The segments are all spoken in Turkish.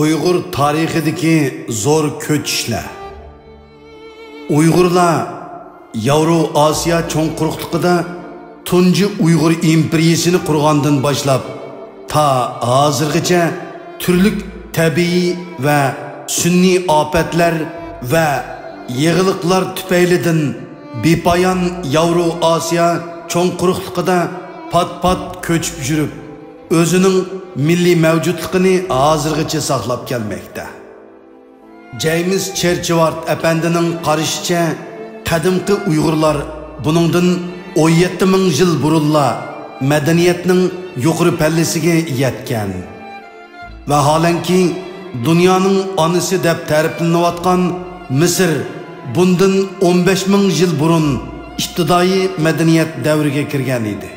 Uygur tarihideki zor köçüşle. Uygurlar Yavru Asiya Çonqurukluğu'da tuncu Uygur imperiyasini kurgandan başlap ta hazırgacha türlük tabii ve sünni afetler ve yığılıklar tüpeylidin bepayan Yavru Asiya Çonqurukluğu'da pat pat köçüp jürüp özünün milli mevcutluğunu hazırgacha saqlap kelmekte. James Churchward Efendi'nin karışıca kadimki Uygurlar bunundan 17 ming yil burunla medeniyetinin yukarı pellesine yetken ve halen ki dünyanın anısı deb tariflanayotgan Mısır bundan 15 ming yil burun ibtidai medeniyet devriga kirgan idi.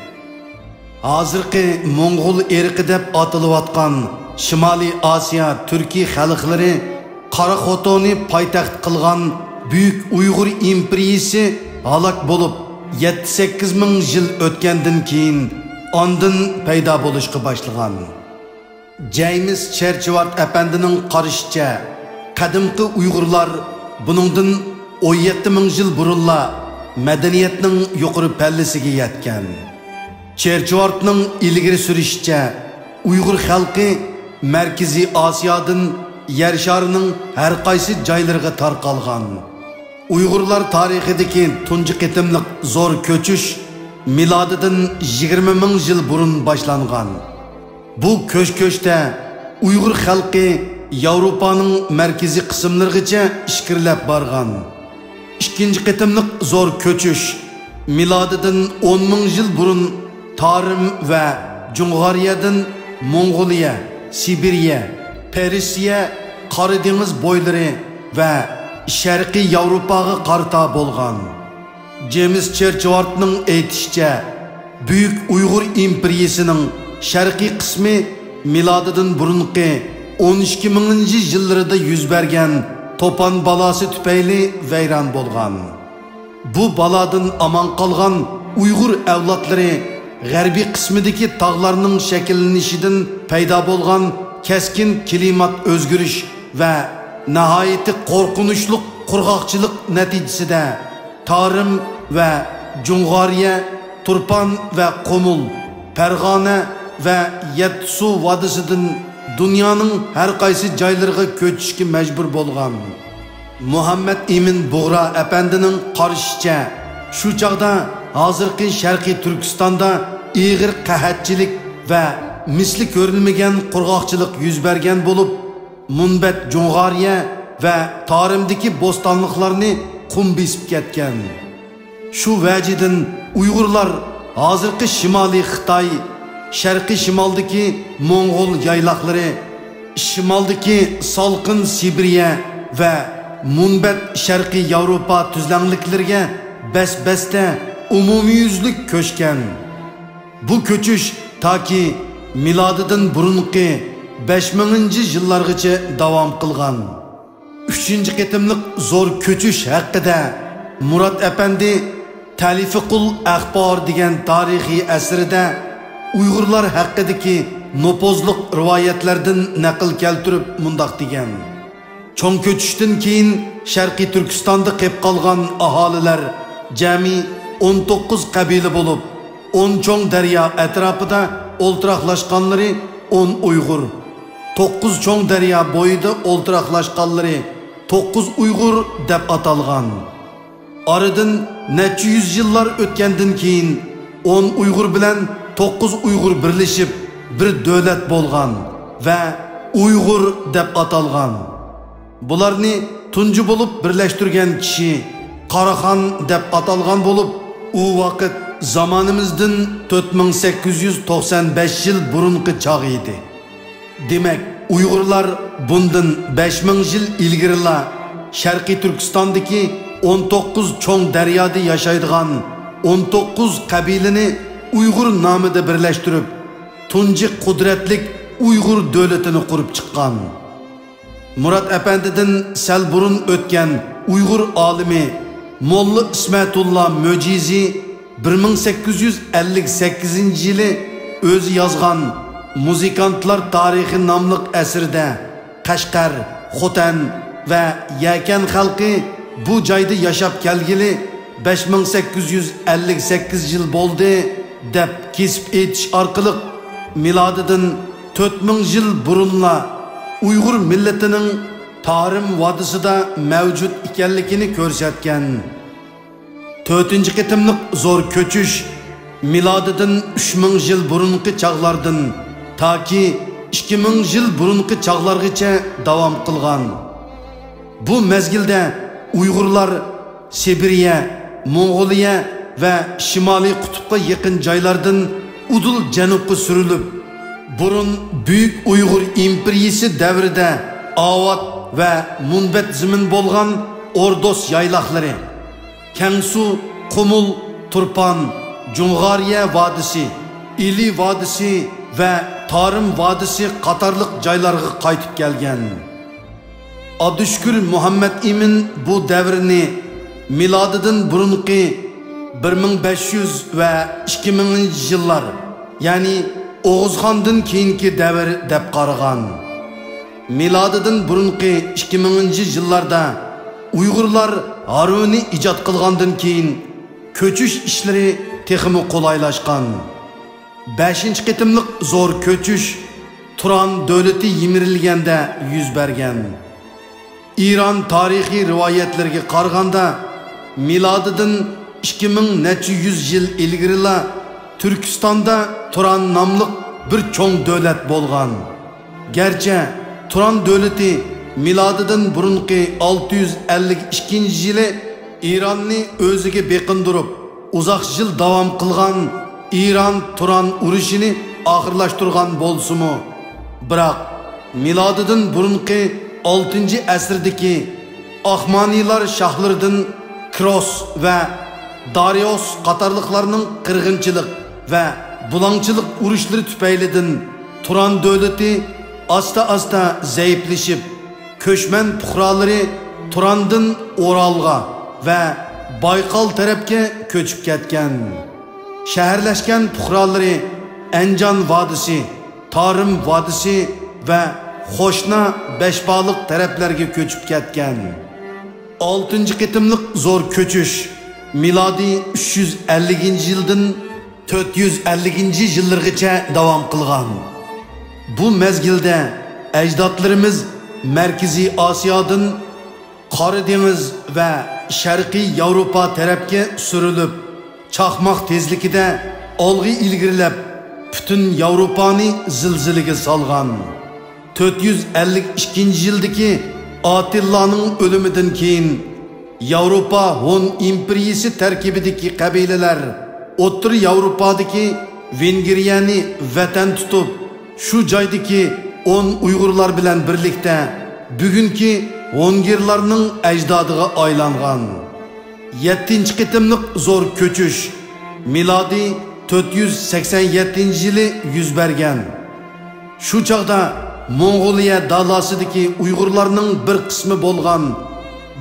Hazırki Moğol erki deb atılayotgan Şimali Asiya Türkiy xalqlari Karakoton'u paytaxt kılgan Büyük Uygur İmperiyası halak bolup 78 min yıl ötkenden keyin ondan payda buluşku başlagan. James Churchward Efendi'nin karışıca kadimki Uygurlar bunundan 17 min yıl burunla medeniyetinin yukarı pellesine yetken. Churchward'ın ilgiri sürüşçe Uygur halkı Merkezi Asya'dan yer şarının her qaysi jaylarga tarqalgan. Uygurlar tarixideki tunji qitimliq zor köçüş miladidan 20 ming yil burun başlangan. Bu köşköşte Uygur halkı Yevropanın merkezi kısımlargacha işkirlep bargan. İkinci qitimliq zor köçüş miladidan 10 ming yil burun Tarim ve Cungariyadan Mongoliya, Sibiriya, Perisiya, Karadeniz boyları ve Şerqi Avrupa'ya qarta bolğan. James Churchward'ın aytışça Büyük Uygur İmperiyasının şerqi kısmı miladidan burunki 12 ming'inji yıllarida yüz bergen topan balası tüpeyli veyran bolğan. Bu baladan aman qalğan Uygur evlatları g'arbiy kısmidiki tağlarının şekillenishidan payda bolğan keskin klimat özgürüş ve nihayeti korkunuşluk kurgakçılık neticesi de Tarim ve Cungariye, Turpan ve Komul, Pergane ve Yetsu vadisidan dünyanın her qaysi jaylarga köçüşke mecbur bolgan. Muhammed Emin Buğra Efendi'nin karışıca şu çağda hazırki Şerqi Türkistan'da iğir qahatçilik ve misli görülmegen kurgakçılık yüz bergen bolup Munbet Cungariye ve Tarim'deki bostanlıklarını kum besip ketken. Şu veciden Uygurlar hazırki Şimali Xitay, Şerqi Şimaldaki Moğol yaylakları, Şimaldaki Salkın Sibiriya ve Munbet Şerqi Avrupa tüzlenliklerine bes-beste umumi yüzlük köşken. Bu köçüş ta ki miladidan burunki 5000 yıllargacha davam qilgan. 3-chi qitimliq zor köçüş haqida Murod Efendi Talifiqul Axbor degan tarixiy asrida Uyg'urlar haqidagi nopozliq rivoyatlardan naql keltirib mundaq degan. Cho'ng köçüşdən keyin Şərqi Türkistanda qep qalğan aholilar jami 19 qabila bo'lib, 10 cho'ng daryo atrofida oltiraqlaşqanları 10 Uygur, 9 çoğun derya boyuda oltiraqlaşqanları 9 Uygur deb atalgan. Aradan neçe yüzyıllar ötkenden keyin 10 Uygur bilen 9 Uygur birleşip bir devlet bolgan ve Uygur deb atalgan. Bularni tuncu bolup birleştirgen kişi Karahan deb atalgan bolup u vakit zamanımızdan 4895 yıl burunki çağ idi. Demek Uygurlar bundan 5000 yıl ilgirla Şerqi Türkistan'daki 19 çoğun deryada yaşaydıgan 19 kabilini Uygur namıda birleştirip tunji kudretlik Uygur devletini kurup çıkkan. Murod Efendi'den sel burun ötken Uygur alimi Molla İsmetullah Möcizi 1858 yılı öz yazgan Muzikantlar Tarihi namlıq əsirdə Qashqar, Xotan ve Yakan halkı bu cayda yaşap kelgili 5858 yıl boldu deb kesip etiş arqılıq miladidin 4000 yıl burunla Uygur milletinin Tarim vadisida mevcut ikenlikini körsetken. 4. qitimlik zor köçüş miladidin 3000 yıl burunki çağlardın ta ki 2000 yıl burunki çağlargacha davam kılgan. Bu mezgilde Uygurlar Sibirya, Mongoliya ve Şimali Kutup'a yakın caylardan Udul Cenub'a sürülüp burun Büyük Uygur İmperiyası devride Avat ve Munbet zimin bolgan Ordos yaylakları Kensu, Kumul, Turpan, Cungariye Vadisi, İli Vadisi ve Tarım Vadisi Katarlık caylarga kaytıp gelgen. Adışkül Muhammed İmin bu devrini miladidin burunki 1500 ve 2000 yıllar yani Oğuzhan'dan keyinki devir dep qarğan. Miladidin burunki 2000 yıllarda Uygurlar Haruni icat qılğandan keyin köçüş işleri teximi kolaylaşqan. 5. qitimlik zor köçüş Turan dövleti yemirilgende yüz bergen. İran tarihi rivayetlerge qarğanda miladidin 2000 neçi yüz yıl ilgirila Türkistan'da Turan namlık bir çoğun devlet bolgan. Gerçi Turan devleti miladidin burunki 652 yılı İran'ni özüge bekindırıp uzak yıl devam kılgan İran-Turan uruşini ahırlaştırgan bolsumu. Bırak miladidin burunki 6. əsrdəki Ahmanilar şahlardan Kros ve Darius Katarlıklarının kırgınçılık ve bulançılık uruşları tüpeylidin Turan devleti asta zayıfleşip köşmen puhraları Turan'dan Oralga ve Baykal terepke köçüp ketken. Şehirleşken puhraları Encan Vadisi, Tarım Vadisi ve Hoşna beşbalık tereplerge köçüp ketken. 6. qitimlik zor köçüş miladi 350 yıldan 450 yıllargacha devam kılgan. Bu mezgilde ecdatlarımız Merkezi Asya'dan Karadeniz ve Şerqi Avrupa terepke sürülüp çakmak tezlikide olg'i ilgirilip bütün Avrupani zilzilige salgan. 452 yıldaki Atilla'nın ölümüden keyin Avrupa Hun İmperiyası terkibideki kabileler O'ttir Avrupa'daki Vengriyani vatan tutup şu caydaki 10 Uygurlar bilen birlikte bugünkü Hungirlarının ecdadığa aylangan. 7. qitimlik zor köçüş miladi 487 yılı yüz bergen. Şu çağda Mongoliya dalasıdaki Uygurlarının bir kısmı bolgan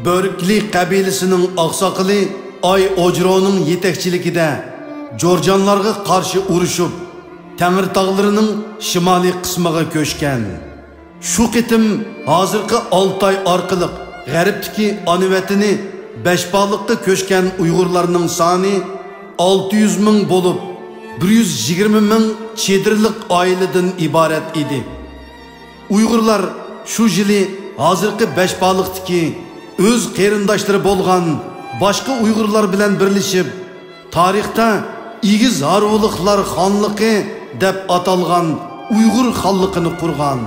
Börükli kabilesinin aksakılı Ay Ojro'nun yetekçiliki de Jorjanlarga karşı uruşup Temirtağlarının şimali kısmına köşken. Şu qitim hazırki Altay arqılıq G'aribdiki anüvetini beşbalıkta köşken Uygurlarının sani 600 ming bolup 120 ming çedirlik aileden ibaret idi. Uygurlar şu yili hazırki beşbalıktaki öz qerindaşları bolgan başka Uygurlar bilen birleşip tarihte İgiz Harvuliklar xanlıqı deb atalgan Uygur xanlıqını kurgan.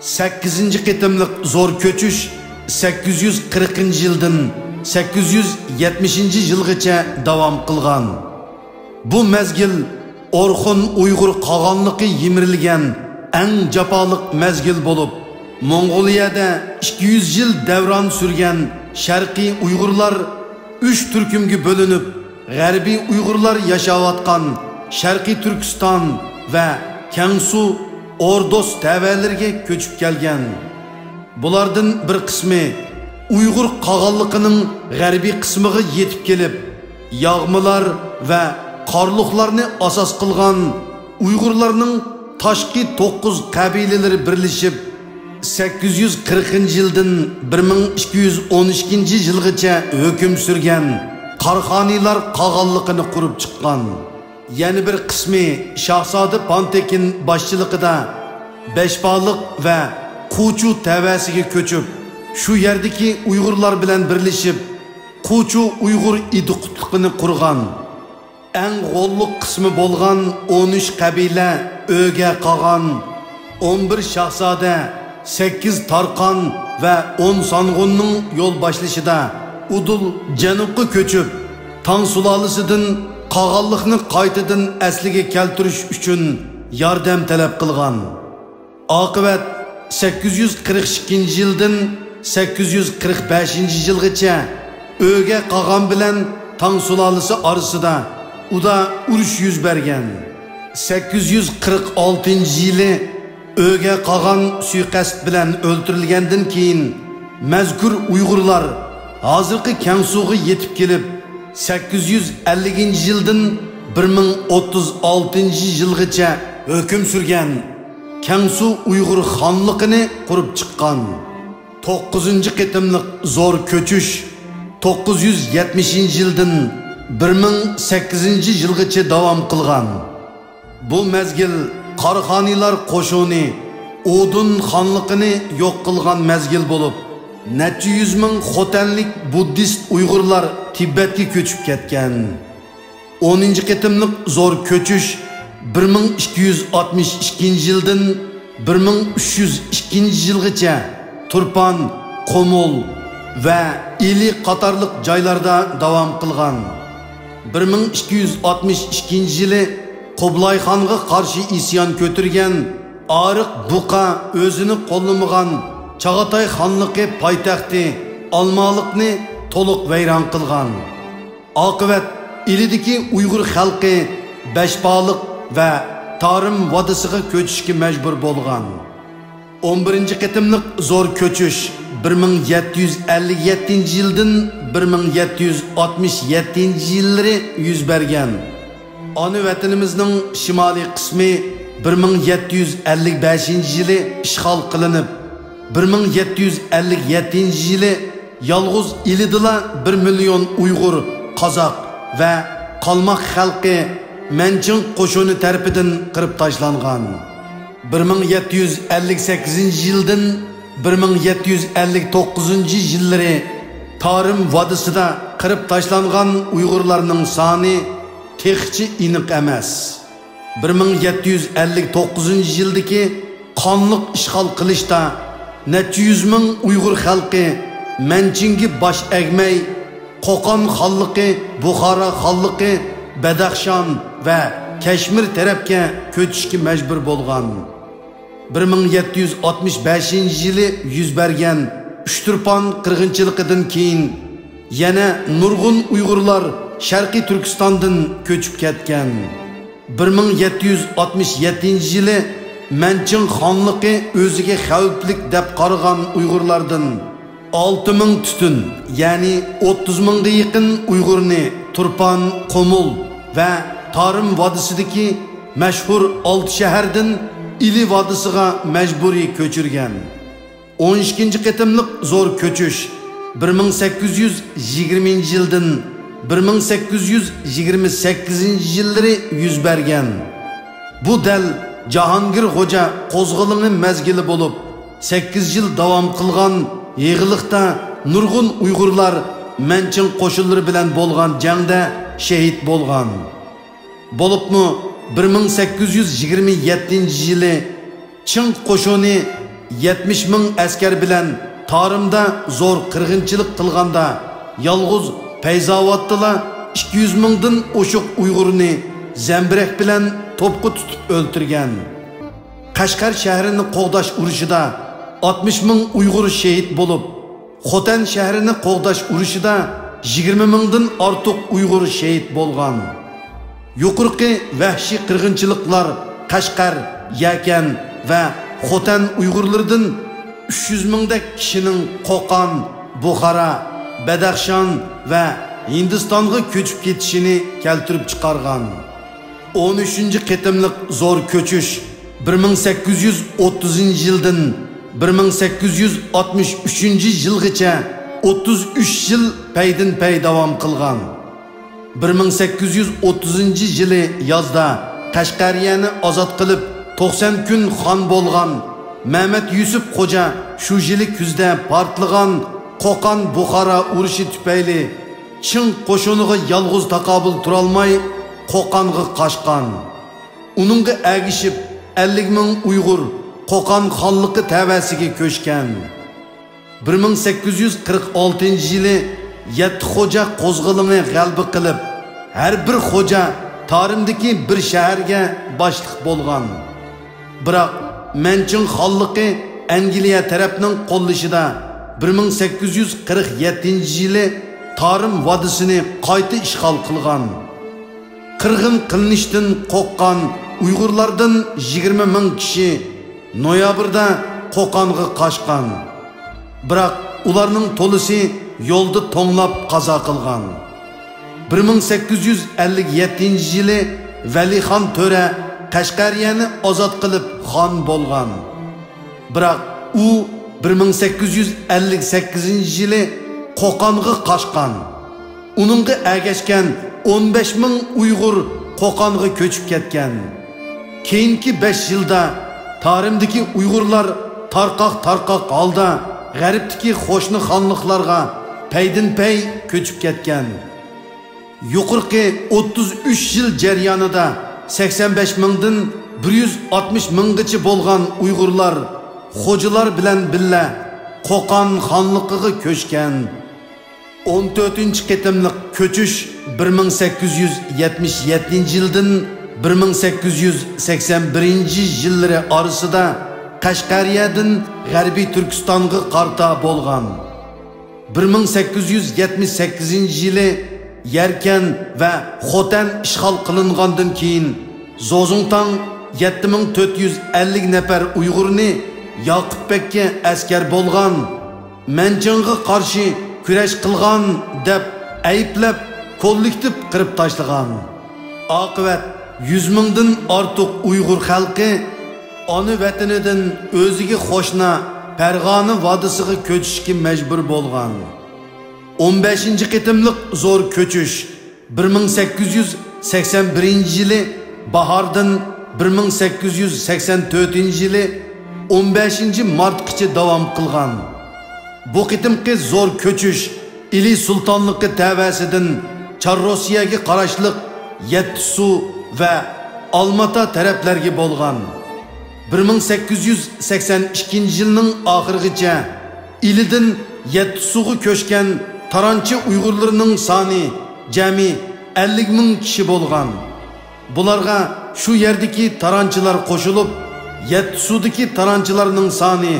8. qitimlik zor köçüş 840 yıldan 870 yılgacha devam kılgan. Bu mezgil Orxun Uygur qağanlıqı yemirilgen en capalık mezgil bolup Mongoliya'da 200 yıl devran sürgen Şerqi Uygurlar 3 türkümge bölünüp G'arbiy Uygurlar yaşavatkan Şerqi Türkistan ve Kensu Ordos tevelerge köçüp gelgen. Bulardan bir kısmı Uygur qağanlıqının G'arbiy kısmığı yetip gelip yağmılar ve karlıqlarını asas kılgan Uygurlarının taşki 9 kabileleri birleşip 1840 yıldan 1212 yılgacha hüküm sürgen Karhaniler kağanlıkını kurup çıkan. Yeni bir kısmı Şahzade Pantekin başçılıkıda Beşbalık ve Kuçu tevesige köçüp şu yerdeki Uygurlar bilen birleşip Kuçu Uygur idikutluğunu kurgan. En golluk kısmı bolgan 13 kabile öge kagan, 11 şahzade, 8 tarkan ve 10 sangunun yol başlışı da Udul Cenub'u köçüp Tan sulalısıdın Kağallıkını kaytıdın eslige keltürüş üçün yardım talep kılgan. Akıbet 842 yıldan 845 yılgacha öge kagan bilen Tan sulalısı arasıda uda uruş yüz bergen. 846 yılı öge kagan suikast bilen öldürülgenden keyin mezkur Uygurlar hazırki Kansu'ya yetip gelip 850 yıldan 1036 yılgacha hüküm sürgen Kansu Uygur hanlıkını kurup çıkan. 9. ketimlik zor köçüş 970 yıldan 1008 yılgacha devam kılgan. Bu mezgil Karhaniler koşunu Odun hanlıkını yok kılgan mezgil bulup neçe yüz ming Xotanlik Buddhist Uygurlar Tibet'e köçüp ketken. 10. ketimlik zor köçüş 1262 yıldan 1302 yılgacha Turpan, Komol ve İli Katarlık caylarda devam kılgan. 1262 yılı Qoblay Xan'a karşı isyan kötürgen Arık Buqa özünü kollumağan Çağatay Xanlıqı paytaxtı Almalıqını toluq veyran kılgan. Akıbet ilideki Uygur halkı Beşbalık ve Tarım vadısığı köçüşki mecbur bolgan. 11. ketimlik zor köçüş 1757 yıldan 1767 yılları yüz bergen. Anı vatanımızın şimali kısmı 1755 yılı işgal kılınıp 1757 yılı yalğız ilidila 1 milyon Uygur, Kazak ve Kalmak halkı Mençin koşunu terpidin kırıp taşlangan. 1758 yıldan 1759 yılları Tarım vadısıda kırıp taşlangan Uygurlarının sani tekçi inik emas. 1759 yıldaki kanlık işgal kılışta neçe yüz ming Uygur halkı Mençingi baş egmey Qo'qon xonligi, Buxoro xonligi, Badaxshon ve Kashmir tarafga ko'chishga mecbur bo'lgan. 1765 yılı yüz bergen Uchturpon qirg'inchiligidan keyin yana nurg'un Uygurlar Sharqiy Turkistondan ko'chib ketgan. 1767 yılı Mençin xonligi o'ziga xavflik deb qaragan Uygurlardan 6000 tutun yani 30000'ga yaqin Uygurni Turpan, Komul ve Tarım vadisindeki meşhur 6 şehirden İli vadisiga mecburi köçürgen. 12. ketimlik zor köçüş 1820 yıldan 1828 yılları yüz bergen. Bu del Cahangir Hoca Kozg'ılının mezgili bulup 8 yıl devam kılgan yığılıkta nurgun Uygurlar Mençin koşulları bilen bolgan cengde şehit bolgan. Bolup mu 1827 yılı Çin koşunu 70 000 asker bilen tarımda zor kırgınçılık kılganda yalğız Peyzavattıla 200 000'dan oşuq Uygur'unu zemberek bilen topku tutup öldürgen. Kaşgar şehrini qoğdaş uruşida 60 000 Uygur şehit bolup Xotan şehrini qoğdaş uruşida 20 000'dan artıq Uygur şehit bolgan. Yuqurqi vahşi qirg'inchiliklar Qashqar, Yakan ve Xotan Uygurlardan 300 000'dek kişinin Qo'qon, Buxoro, Badaxshon ve Hindistonga ko'chib ketishini keltirib chiqargan. 13. ketimlik zor köçüş 1830 yıldan 1863 yılgıça 33 yıl peydin pey devam kılgan. 1830 yılı yazda Qashqariyani azat kılıp 90 gün han bolgan Mehmet Yusuf Hoca şu yili küzde partlıgan Qo'qon Buxara uruşi tüpeyli Çin qo'shiniga yalğız takabul turalmay Qo'qonga qaşqan. Uningga ergishib 50 ming Uyg'ur Qo'qon xonligi tavasiga ko'chgan. 1846-yili yetti xo'ja qo'zg'ilini g'alaba qilib, her bir xo'ja Tarimdagi bir shaharga boshliq bo'lgan. Biroq Manchun xonligi Angliya tarafining qo'llashida 1847-yili Tarim vodisini qayta ishg'ol qilgan. Qirg'in qilinishdan qo'rqgan Uyg'urlardan 20 ming kishi noyabrda Qo'qonga qaşqan. Biroq ularning to'lisi yolda to'nglab qaza qilgan. 1857-yili Valixon To'ra Qashqariyani ozod qilib xon bo'lgan. Biroq u 1858-yili Qo'qonga qaşqan. Uningga ergashgan 15 ming Uyg'ur Qo'qonga ko'chib ketgan. Keyingi 5 yilda Tarimdiki Uygurlar tarqaq halda g'aribdiki qo'shni xonliqlarga peydin-pey ko'chib ketgan. Yuqorqi 33 yil jarayonida 85 mingdan 160 minggacha bo'lgan Uygurlar xo'jilar bilan billa Qo'qon xonliqiga ko'chgan. 14-qatimliq ko'chish 1877-yildan 1881 yılları arasında Qashqariyadin G'arbiy Türkistan'ga qarta bolgan. 1878 yılı Yerken ve Xotan işgal kılıngandan keyin Zozongtang 7450 nefer Uyg'urni Yaqubbekka asker bolgan, Manchunga karşı küreş kılgan deb ayıplab kollektiv qirib tashlagan. Oqibat 100 mingdan ortiq Uyg'ur xalqi ona vatanidan o'ziga qo'shna Farg'ona vodisiga ko'chishga majbur bo'lgan. 15-qatimliq zo'r ko'chish 1881-yili bahordan 1884-yili 15-martgacha davom qilgan. Bu qitimki zo'r ko'chish Ili sultonligi ta'vasidan Charrosiyaga qarashliq Yetsu ve Almata taraflarga bolgan. 1882 yılının ahirgicha ilidin Yetsu'ga köşken Taranchi Uyg'urlarının sani cemi 50 ming kişi bolgan. Bularga şu yerdeki Taranchilar qo'shilib Yetsu'daki Taranchilarının sani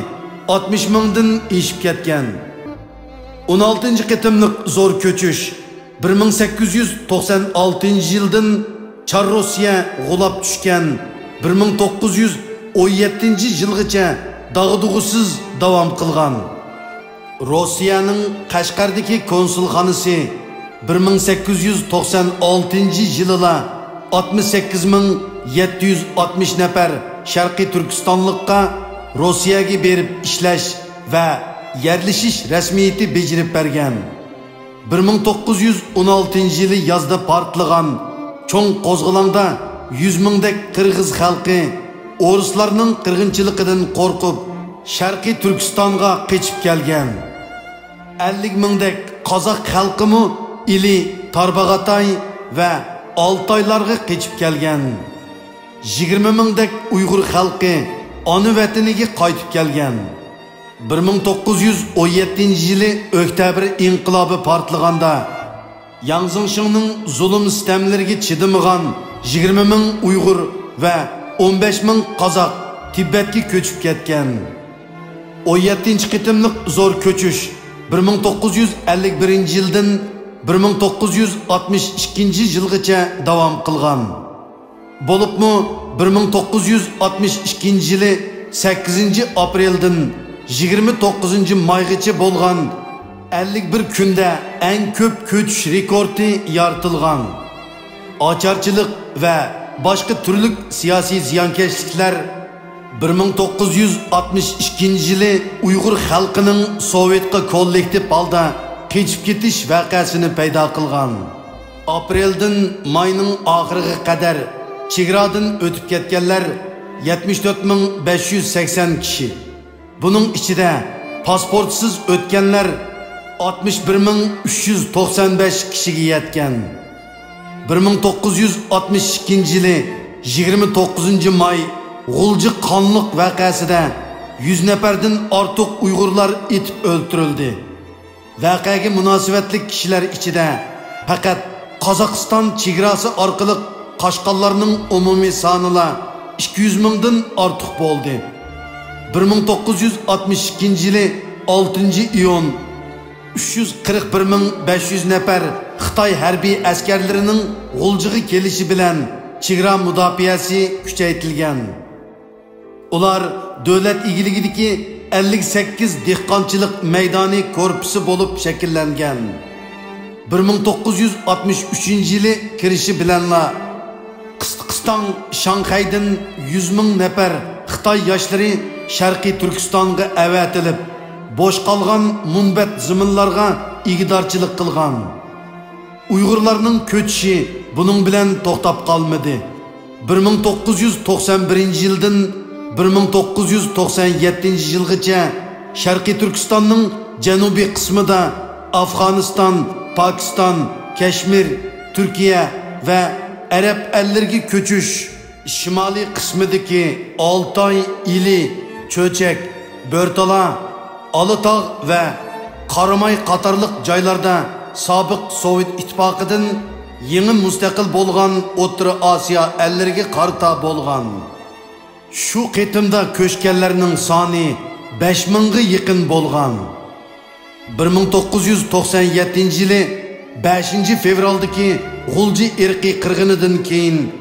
60 mingdan ishib ketgan. 16. qatimliq zor köçüş 1896 yıldan Charrosiya g'ulab tushgan 1917-yilgacha dog'dug'isiz davom qilgan. Rossiyaning Qashqardagi konsulxonasi 1896-yilida 68760 nafar Sharqiy Turkistonlikqa Rossiyaga berib ishlash va yerlishish rasmiyati bajarib bergan. 1916-yili yozda portlagan Çoğun qo'zg'ilonda 100 mingdek Qirg'iz xalqi O'rislarning qirg'inchiligidan qo'rqib Sharqiy Turkistonga qochib kelgan. 50 mingdek Qozoq xalqimi Ili, Tarbag'atay ve Altaylarga qochib kelgan. 20 mingdek Uyg'ur xalqi ona vataniga qaytib kelgan. 1917-yili oktyabr inqilobi portlaganda Yangzingshinning zulm sistemleriga chidamagan 20 ming Uyg'ur va 15 ming Qozoq Tibetga ko'chib ketgan. 17-qatimliq zo'r ko'chish 1951 yildan 1962 yilgacha davom qilgan. Bo'libmi 1962 yili 8-apreldan 29-maygacha bo'lgan 51 kunda en köp köçüş rekordi yaratılgan. Açarçılık ve başka türlü siyasi ziyankeşlikler 1962 yılı Uygur halkının Sovet'ka kollektif balda keçip ketiş vakasını payda kılgan. Aprel'den mayının ahırığı kadar çegiradın ötüp ketkenler 74.580 kişi. Bunun içinde pasportsız ötkenler 61.395 kişiye yetken. 1962 yılı 29 May Gulji qonliq vaqasida 100 neferden artıq Uygurlar itib öldürüldü. Vaqaga munosabatli kişiler içinde fakat Qozog'iston chegarasi orqali qochqanlarning umumiy soniga 200 mingdan ortiq bo'ldi. 1962 yılı 6 iyun 341.500 nefer Xitoy harbiy askarlarining Guljiga kelishi bilan chegara mudofiyasi kuchaytirilgan. Ular devlet ilgilideki 58 dehqonchilik meydani korpusu bolup şekillengen. 1963 yılı kirişi bilenler Qisqiriston Şanghay'dan 100.000 nefer Xitoy yaşları Sharqiy Turkistonga avatilip boş kalgan munbat ziminlarga igidarchilik kılgan. Uygurlarının köçüşi bunun bilen toxtab kalmadı. 1991 yıldan 1997 yılgıca Şarkı Türkistan'ın Cenubi kısmı da Afganistan, Pakistan, Keşmir, Türkiye ve Arap ellergi köçüş Şimali kısmıdaki Altay, İli, Çöçek, Börtala, Alıtağ ve Karamay Katarlık caylarda Sabık Sovet İttifakı'dan yeni müstakil bolğan O'tır Asya ellergi karta bolğan. Şu ketimda köşkelerinin sani 5000'e yakın bolgan. 1997 yılı 5. fevraldaki Gulji irqiy qirg'inidan keyin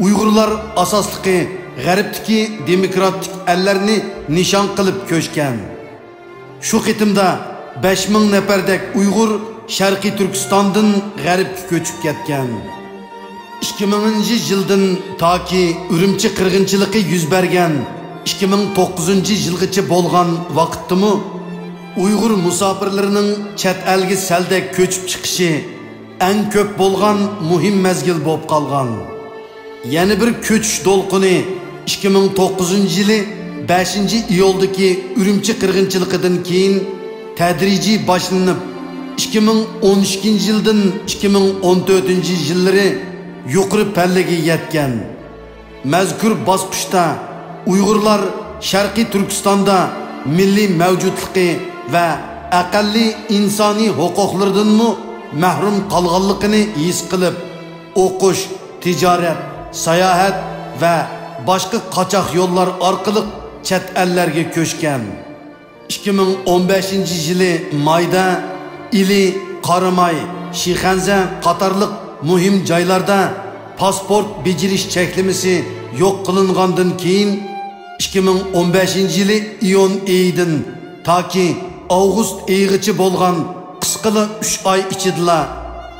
Uygurlar asaslıqi g'arbdiki demokratik ellerini nişan kılıp köşken. Şu ketimda 5000 neperdek Uygur Sharqiy Turkistondan g'arbga köçüp ketken. 2000 yıldan ta ki Ürümçi kırgınçılığı yüz bergen 2009 yılgıcı bolgan vakıttı mı Uygur musafirlerinin çet elgi selde köçüp çıkışı en köp bolgan muhim mezgil bop kalgan. Yeni bir köç dolkunu 2009 yılı 5. iyoldaki Ürümçi kırgınçılığından keyin tedrici başlanıp 2012 yıldan 2014 yılları yuqori palligi yetgan. Mazkur bosqichda Uyg'urlar Sharqiy Turkistonda milliy mavjudligi va aqalli insoniy huquqlardan mahrum qolganligini his qilib, o'qish, tijorat, sayohat va boshqa qochoq yo'llar orqali chet ellarga ko'chgan. 2015-yili mayda Ili, Qaramay, Shixanza qatorliq muhim caylarda pasport beciriş çeklimisi yok kılınğandan keyin 2015 yılı iyon eydin ta ki avgust eygıçı bolğan kısqılı 3 ay içidila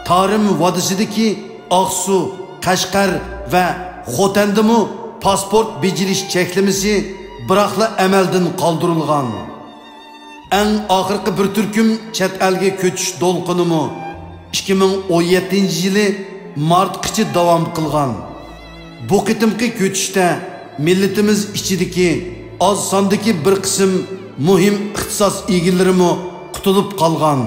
Tarim vadisidiki Aksu, Qashqar ve Xotandimu pasport beciriş çeklimisi bırakla emeldin kaldırılgan. En ahırkı bir türküm çet elge köçüş dolqunumu 2017 yılı mart kıçı devam kılgan. Bu kıtımki köçüşte milletimiz içideki az sandaki bir kısım muhim ixtisas ilgilerimi kutulup kalgan.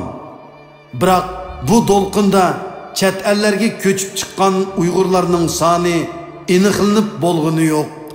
Bırak bu dolqında çet ellerge köçüp çıkan Uygurlarının sani iniqlinip bolğunu yok.